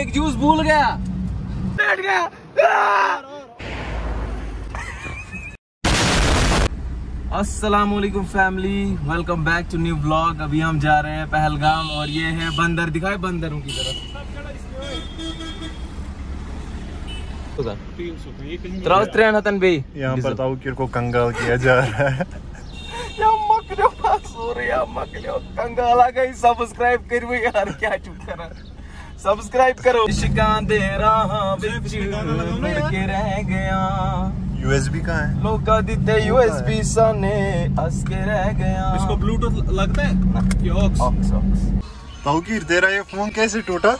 एक जूस भूल गया, बैठ गया। अस्सलामुअलैकुम family, welcome back to new vlog. अभी हम जा रहे हैं पहलगाम और ये है बंदर, दिखाए बंदरों की तरफ। यहाँ पर ताऊकीर को कंगाल किया जा रहा है। कंगाला गई, सब्सक्राइब कर यार, क्या चुप करा, सब्सक्राइब करो। दे रहा के रह गया, USB कहाँ है? लोका दिते USB साने हंस के रह गया। इसको ब्लूटूथ लगता है? ताऊकीर दे रहा है फोन, कैसे टूटा?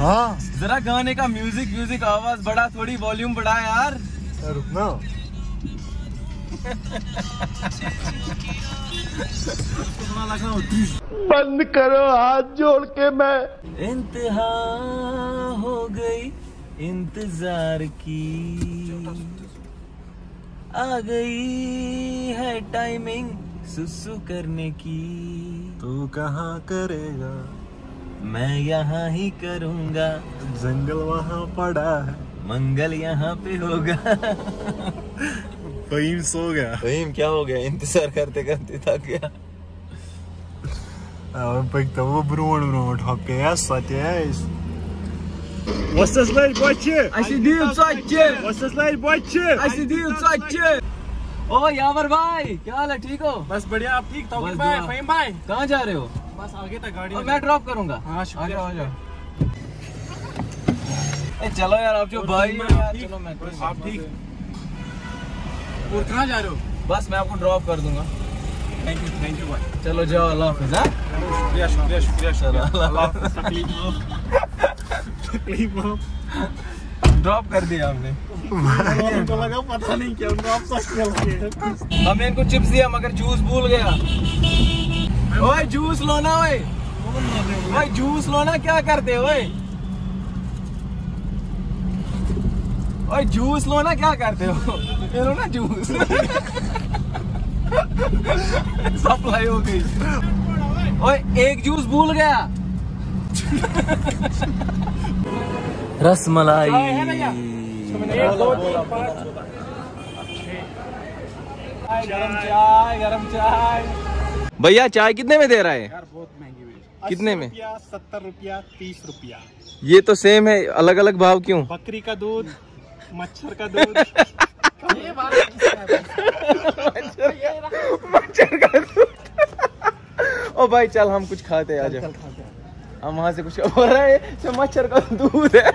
हाँ जरा गाने का म्यूजिक आवाज बढ़ा, थोड़ी वॉल्यूम बढ़ा यार। रुकना। बंद करो, हाथ जोड़ के मैं इंतहा हो गई इंतजार की, आ गई है टाइमिंग सुसु करने की। तू कहाँ करेगा, मैं यहाँ ही करूँगा, जंगल वहाँ पड़ा है, मंगल यहाँ पे होगा। फहीम सो गया। फहीम क्या हो गया, इंतजार करते करते थक गया। वो ब्रोड सत्य। ओ यावर भाई, क्या हाल है, ठीक हो? बस बढ़िया, आप ठीक? फहीम भाई कहाँ जा रहे हो? बस आगे तक गाड़ी, मैं ड्रॉप करूंगा। हाँ शुक्रिया, आ जाओ। चलो यार, आप जो भाई यार, चलो मैं आप ठीक। और कहाँ जा रहे हो? बस मैं आपको ड्रॉप कर दूंगा। थैंक यू भाई, चलो जाओ, अल्लाह हाफिज़। शुक्रिया शुक्रिया शुक्रिया। ड्रॉप कर दिया हमने, उनको लगा पता नहीं क्या, हमने इनको चिप्स दिया मगर जूस भूल गया। ओए जूस लो ना, ओए जूस लो ना, क्या करते हो? ओए जूस लो ना, क्या करते हो? लो ना जूस। सप्लाई हो गई। ओए एक जूस भूल गया। रस मलाई भैया, चाय कितने में दे रहा है? कितने में? 70 रुपया, 30 रुपया। ये तो सेम है, अलग अलग भाव क्यों? बकरी का दूध, मच्छर का दूध। मच्छर का दूध। ओ भाई चल, हम कुछ खाते हैं, आजा हम वहाँ से कुछ हो रहा है। मच्छर का दूध है।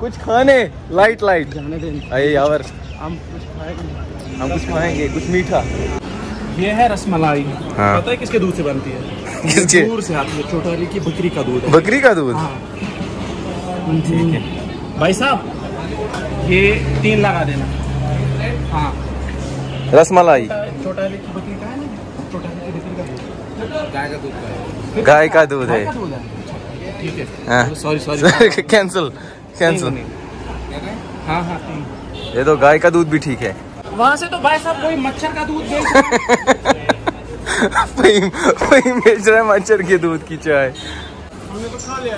कुछ खाने लाइट लाइट अरे यावर, हम कुछ खाएंगे, कुछ मीठा। ये है रसमलाई। हाँ। पता है किसके दूध से बनती है? किसके? दूर से आती है, छोटा की बकरी का दूध है। बकरी का दूध। हाँ। ठीक है भाई साहब, ये 3 लगा देना। हाँ रसमलाई छोटा की बकरी का है ना, छोटा की बकरी का दूध, गाय का दूध है। ठीक है, सॉरी कैंसिल। हाँ, ये तो गाय का दूध भी ठीक है। वहाँ से तो भाई साहब कोई मच्छर का दूध बेच रहा है, मच्छर के दूध की चाय। हमने तो खा लिया।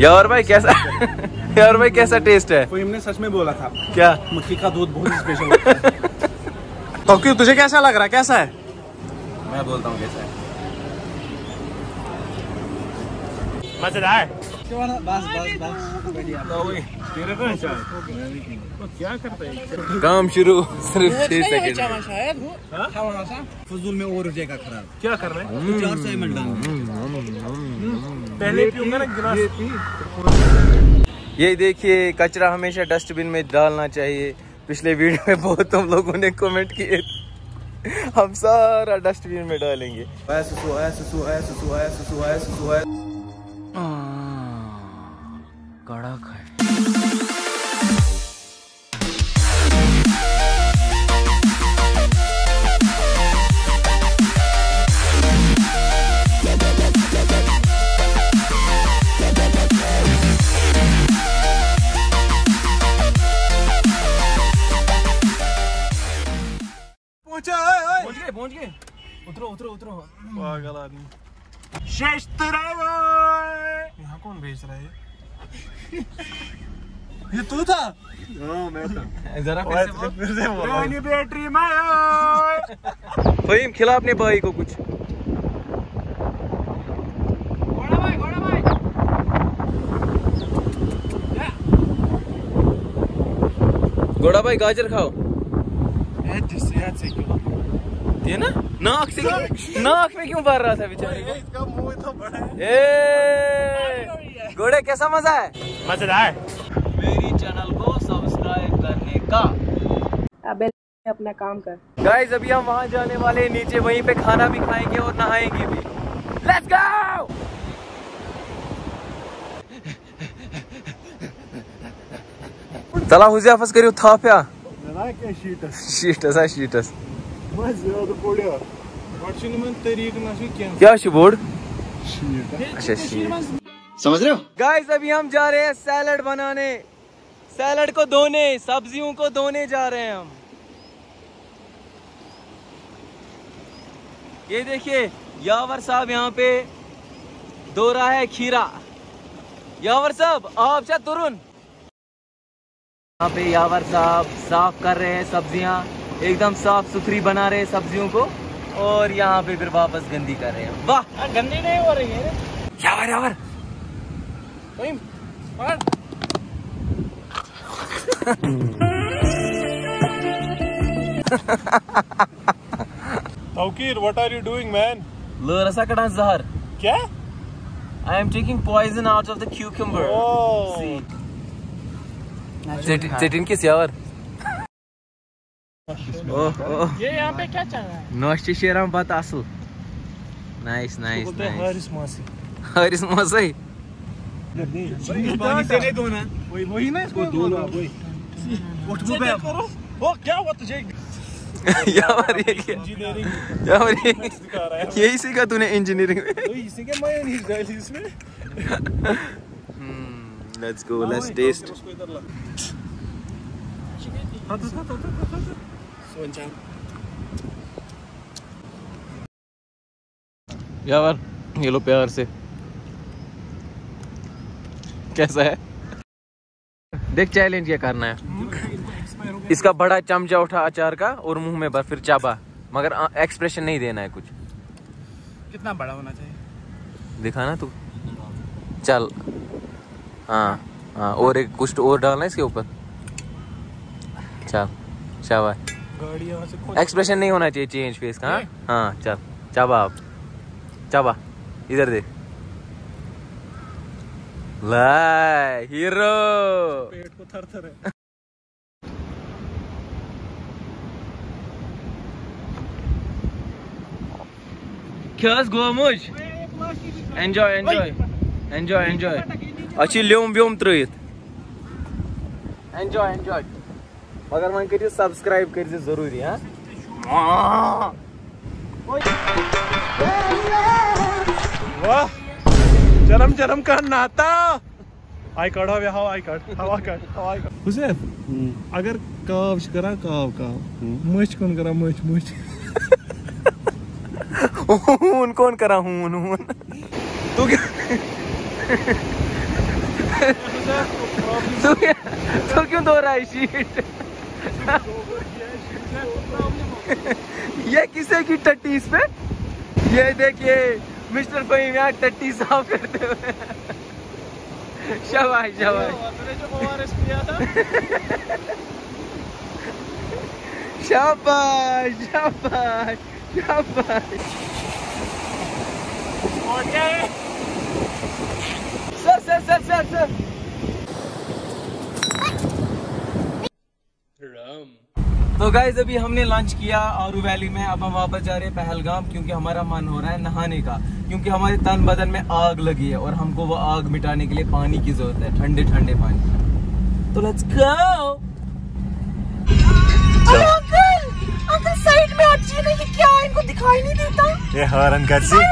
यार भाई कैसा, यार भाई कैसा टेस्ट है? कोई हमने सच में बोला था क्या, मक्खी का दूध बहुत स्पेशल। तो क्यों, तुझे कैसा लग रहा, कैसा है? मैं बोलता हूँ कैसा है, मजेदार। क्या करता है, काम शुरू। सिर्फ 6 सेकंड फजूल में और जगह खराब, क्या कर रहे हैं? 400 ml डाल, पहले पीऊंगा ना गिलास। ये देखिए, कचरा हमेशा डस्टबिन में डालना चाहिए। पिछले वीडियो में बहुत तुम लोगों ने कमेंट किए, हम सारा डस्टबिन में डालेंगे। कड़ा खाए। उतरो उतरो उतरो पागल आदमी। शेष यहाँ कौन भेज रहा है? ये तू था? मैं था। जरा फिर से बोल। बैटरी में। फहीम खिला अपने भाई को कुछ। घोड़ा भाई गाजर खाओ। ये ना नाक से नाक में क्यों भर रहा था बेचारे? इसका मुंह इतना बड़ा है। घोड़े कैसा मजा है? मजेदार। मेरी चैनल को सब्सक्राइब करने का। अबे अपना काम कर। गाइस अभी हम वहाँ जाने वाले हैं नीचे, वहीं पे खाना भी खाएंगे और नहाएंगे भी। Let's go. तला हुज़ाफस करियो थाफिया। शीटस क्या बोर्ड? अच्छा समझ रहे हो? गाइस अभी हम जा रहे हैं सैलड बनाने, सैलड को धोने, सब्जियों को धोने जा रहे हैं हम। ये देखिए यावर साहब यहाँ पे धो रहा है खीरा। यावर साहब आप चा तुरुन। यहाँ पे यावर साहब साफ कर रहे हैं सब्जियाँ, एकदम साफ सुथरी बना रहे हैं सब्जियों को, और यहाँ पे फिर वापस गंदी कर रहे हैं। वाह गंदी नहीं हो रही है Yawar. Yawar Tauqeer what are you doing man? लो रसा कड़ा जहर। क्या? I am taking poison out of the cucumber seed. Yawar ये यहाँ पे क्या चल रहा है? नोश्ती शेराम बात आसल। Nice nice nice. हरिस मौसी वही ना इसको करो। वो क्या हुआ तुझे? यावर ये क्या? यावर यही सीखा तूने इंजीनियरिंग में? Let's go let's taste. Yawar ये लो प्यार से। कैसा है? देख चैलेंज क्या करना है। इसका बड़ा चमचा उठा अचार का और मुंह में भर, फिर चाबा, मगर एक्सप्रेशन नहीं देना है कुछ। कितना बड़ा होना चाहिए? दिखाना तू चल। हाँ हाँ और एक कुछ और डालना है इसके ऊपर। एक्सप्रेशन नहीं होना चाहिए चेंज फेस का। हाँ चल चाबा। आप चाबा इधर देख। लाए हीरो पेट को थर थर है। ख्यास गो मुझ एंजॉय एंजॉय एंजॉय एंजॉय। अच्छी लोम व्योम त्रित एंजॉय एंजॉय। मगर मन करिए सब्सक्राइब करिए जरूरी। हाँ वाह चरम चरम का नाता। आई कट हवा हवा आई कट हवा कट हवा कट। हुसैफ अगर काव छ करा काव काव, मच कौन करा मच मच, हून कौन करा हून हून। तू क्या तू क्यों धो रहा है शीट? ये किसे की टट्टी इस पे? ये देखिए मिस्टर फहीम यहाँ टट्टी साफ करते हुए। शाबाश शाबाश शाबाश शाबाश शाबाश। Sir sir sir sir sir तो गाइज अभी हमने लंच किया आरू वैली में। अब हम वापस जा रहे हैं पहलगाम, क्योंकि हमारा मन हो रहा है नहाने का, क्योंकि हमारे तन बदन में आग लगी है और हमको वो आग मिटाने के लिए पानी की जरूरत है, ठंडे ठंडे पानी। तो let's go. Uncle uncle side में आती है क्या? इनको दिखाई नहीं देता? ये हॉर्न करसी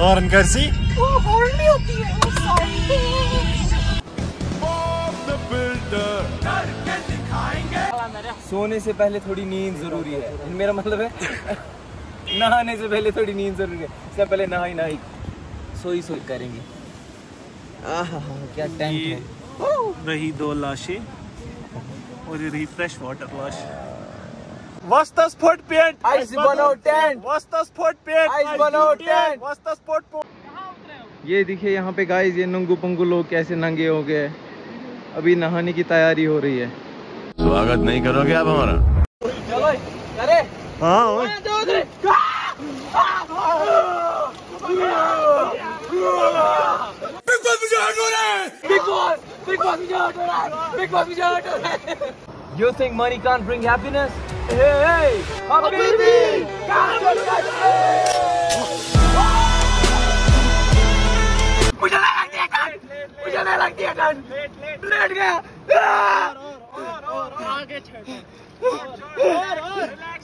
हॉर्न करसी। वो हॉर्न नहीं होती है। सोने से पहले थोड़ी नींद जरूरी है। मेरा मतलब है नहाने से पहले थोड़ी नींद जरूरी है, इससे पहले नहाई नहाई सोई सोई करेंगे। आहा क्या टेंट है। रही दो लाशें और ये रही फ्रेश वाटर लाश। What's the sport pant? Ice बनाओ tent. What's the sport pant? Ice बनाओ tent. What's the sport pant? कहाँ उतरे हो? ये देखिए यहाँ पे गाइस ये नंगू पंगू लोग कैसे नंगे हो गए, अभी नहाने की तैयारी हो रही है। स्वागत नहीं करोगे आप हमारा? चलो करे। हाँ। You think money can't bring happiness? Hey, habibi, kaam karte. Mujhe lag diya kan. Late gaya. Aur aage chhod. Relax.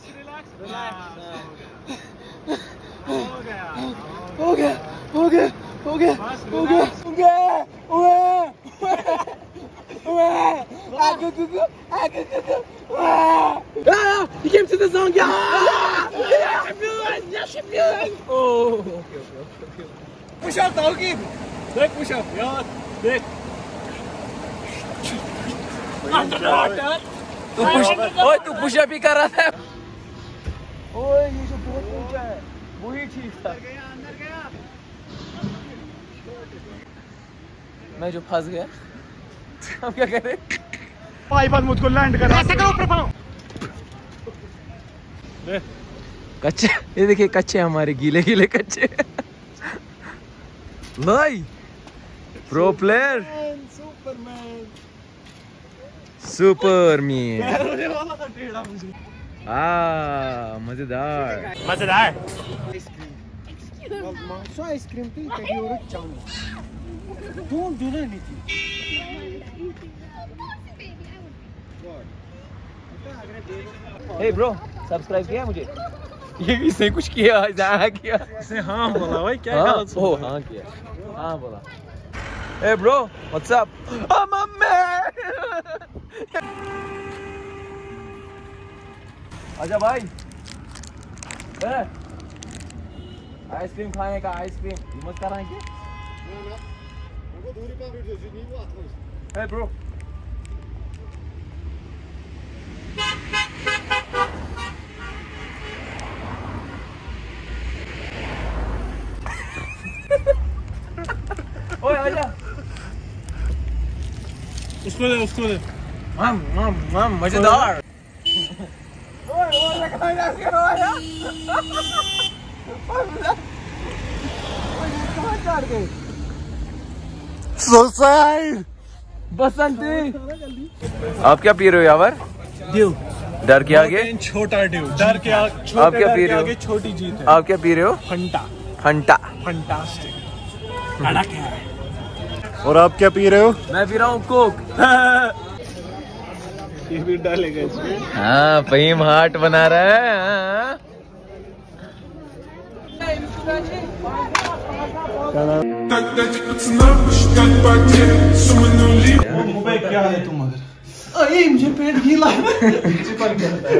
Ho gaya. Ah, he came to the zone. Yeah. Yes, I'm doing. Oh. Okay. Push up, Tauqeer. Direct push up. Yeah. Direct. Under the water. तू push up ही कर रहा था। ओए ये जो बहुत ऊंचा है, वही ठीक था। मैं जो फंस गया। अब क्या करें? भाई बात मुझको लैंड करा। ऐसे करो ऊपर पाओ। कच्चे ये देखिए कच्चे हमारे गीले कच्चे। लाई प्रो प्लेयर सुपरमैन। हाँ मजेदार। आइसक्रीम पे कहीं और chow mein. Don't do that anything. Hey bro, subscribe किया मुझे? ये इसने कुछ किया, ज़्यादा किया। इसने हाँ बोला भाई, क्या गलत हो? हाँ किया, हाँ बोला। Hey bro, what's up? I'm a man. अच्छा भाई, आइसक्रीम खाने का आइसक्रीम मत कराएं क्या? ना, दूरी पे वीडियो जी नहीं वो आता है। Hey bro. ओए आजा उसको दे मम मजेदार। ओए कहां जा रहे हो? सुसाइड बसंती। आप क्या पी रहे हो यावर? ड्यू। डर के आगे छोटा ड्यू। डर के आगे छोटा। आप क्या पी रहे हो? छोटी जीत है। आप क्या पी रहे हो? फंटा। फंटास्टिक अड़क है। और आप क्या पी रहे हो? मैं पी रहा हूँ कोक। ये भी डालेगा इसमें। हाँ फहीम हार्ट बना रहा है। क्या है तुम? मुझे पेट गीला है। चिपक जाता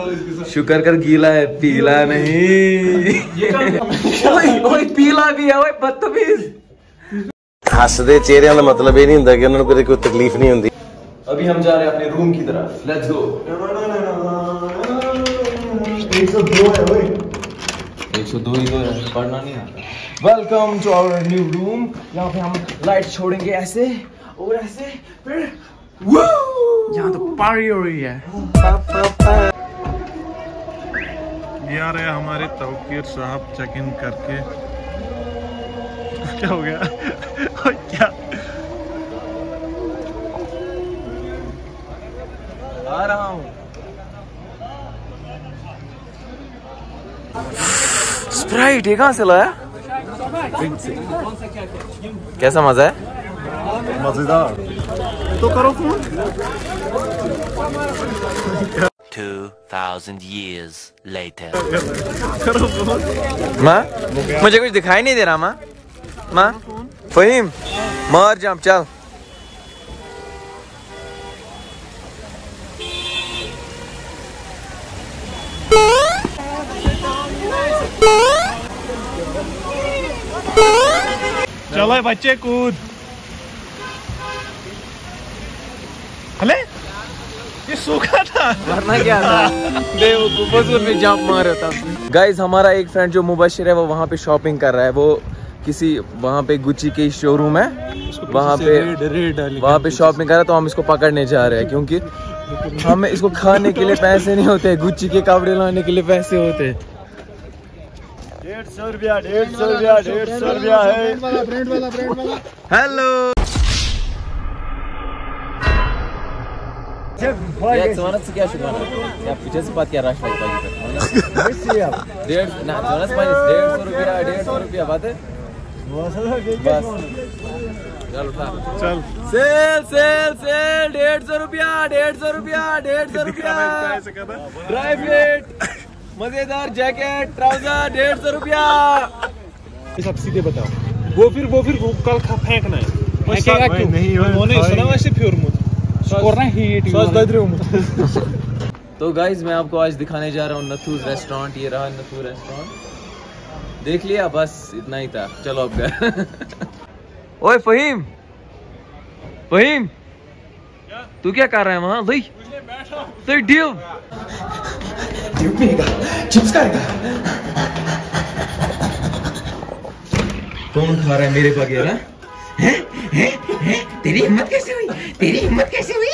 है इसके साथ। शुक्र कर गीला है, पीला नहीं। ओए पीला भी है। ओए बदतमीज। हंसते चेहरे वाला मतलब ये नहीं होता कि उन्होंने कोई तकलीफ नहीं होती। अभी हम जा रहे हैं अपने रूम की तरफ। Let's go. एक सौ दो है ओए। 102 ही तो है, पढ़ना नहीं आता। Welcome to our new room. यहाँ पे हम लाइट छोड़ेंगे ऐसे और ऐसे, फिर यहाँ तो पारी हो रही है। यार ये हमारे तौकीर साहब चेक इन करके क्या हो गया? और क्या आ रहा हूँ। स्प्राइट ये कहाँ से लाया? कैसा मजा है? मजेदार। तो करो फोन। 2000 years later। करो फोन। माँ मुझे कुछ दिखाई नहीं दे रहा। माँ फहीम मार जाम चल। चलो बच्चे कूद। हले ये सूखा था वरना क्या था में जाम मारा था। गाइस हमारा एक फ्रेंड जो मुबशिर है वो वहाँ पे शॉपिंग कर रहा है, वो किसी वहाँ पे गुची के शोरूम है, वहाँ पे शॉपिंग कर रहा है। तो हम इसको पकड़ने जा रहे हैं क्योंकि हमें इसको खाने के लिए पैसे नहीं होते, गुच्ची के कपड़े लाने के लिए पैसे होते हैं। 150 रुपया है। हेलो क्या बात क्या राष्ट्र 150 रुपया बात है। चल चल सेल सेल सेल 150 रुपया। ड्राई फिट मजेदार जैकेट ट्राउजर 150 रुपया। सब सीधे बताओ वो फिर कल फेंकना है नहीं होने। तो गाइज मैं आपको आज दिखाने जा रहा हूँ नथूज रेस्टोरेंट। ये रहा नथूज रेस्टोरेंट, देख लिया बस इतना ही था। चलो अब घर। ओए फहीम तू क्या कर रहा है वहाँ? तो ड्यूब पिएगा, चिप्स खाएगा। कौन खा रहा है मेरे बगैर? तेरी हिम्मत कैसे हुई?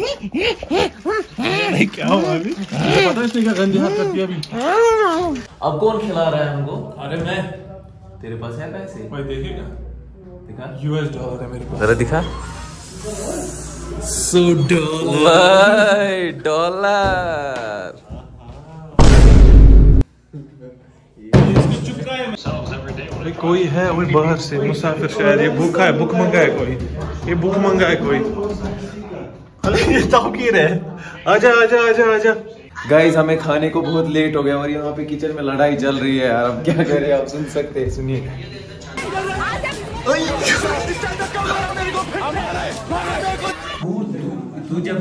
नहीं क्या हुआ अभी? पता इसने क्या गंदे हाथ कर दिया अभी। अब कौन खिला रहा है हमको? अरे मैं। तेरे पास है पैसे? कोई देखेगा? US डॉलर है मेरे पास। जरा दिखा। $100। कोई है वो बाहर से मुसाफिर शायद, ये भूखा है, भूख मंगा है कोई। ये तौकीर है। आजा। गाइस हमें खाने को बहुत लेट हो गया और यहाँ पे किचन में लड़ाई चल रही है यार। अब क्या करें? आप सुन सकते हैं, सुनिए।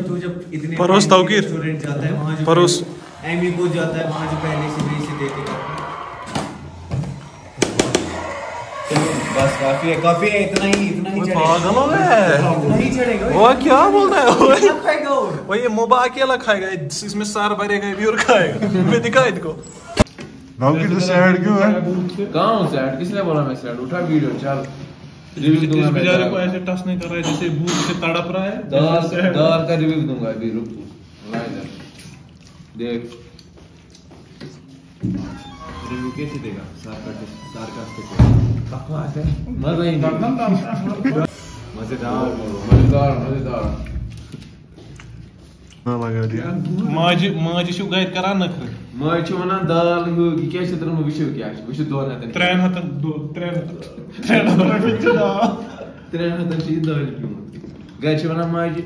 तू जब इतने परोस तौकीर जाता है वहां, परोस एमी को जाता है वहां जो पहले से देखेगा। बस काफी है इतना ही चलेगा। पागल हो गया वो क्या बोल रहा है? वो ये मोबा अकेला खाएगा, इसमें सार भरेगा भी और खाएगा। मैं दिखा इनको तौकीर तो सैड क्यों है? कहां हूं सैड? किसने बोला मैं सैड? उठा वीडियो चल। इस बेचारे को ऐसे टच नहीं कर रहा है जैसे भूख से तड़प रहा है। दाल का रिव्यू दूंगा अभी, रुक तू देख। रिव्यू कैसे देगा? मजेदार लगा दिया। माजी छु गैर करा नखर। माजी वना दाल होगी कैसे तरह विषय क्या है? विषय दो ना त्रेन हतन चीज दाल क्यों गैर छु वना माजी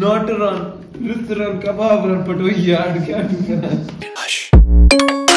नॉट रन रिस्टोरेंट कबाब रन पटो यार क्या।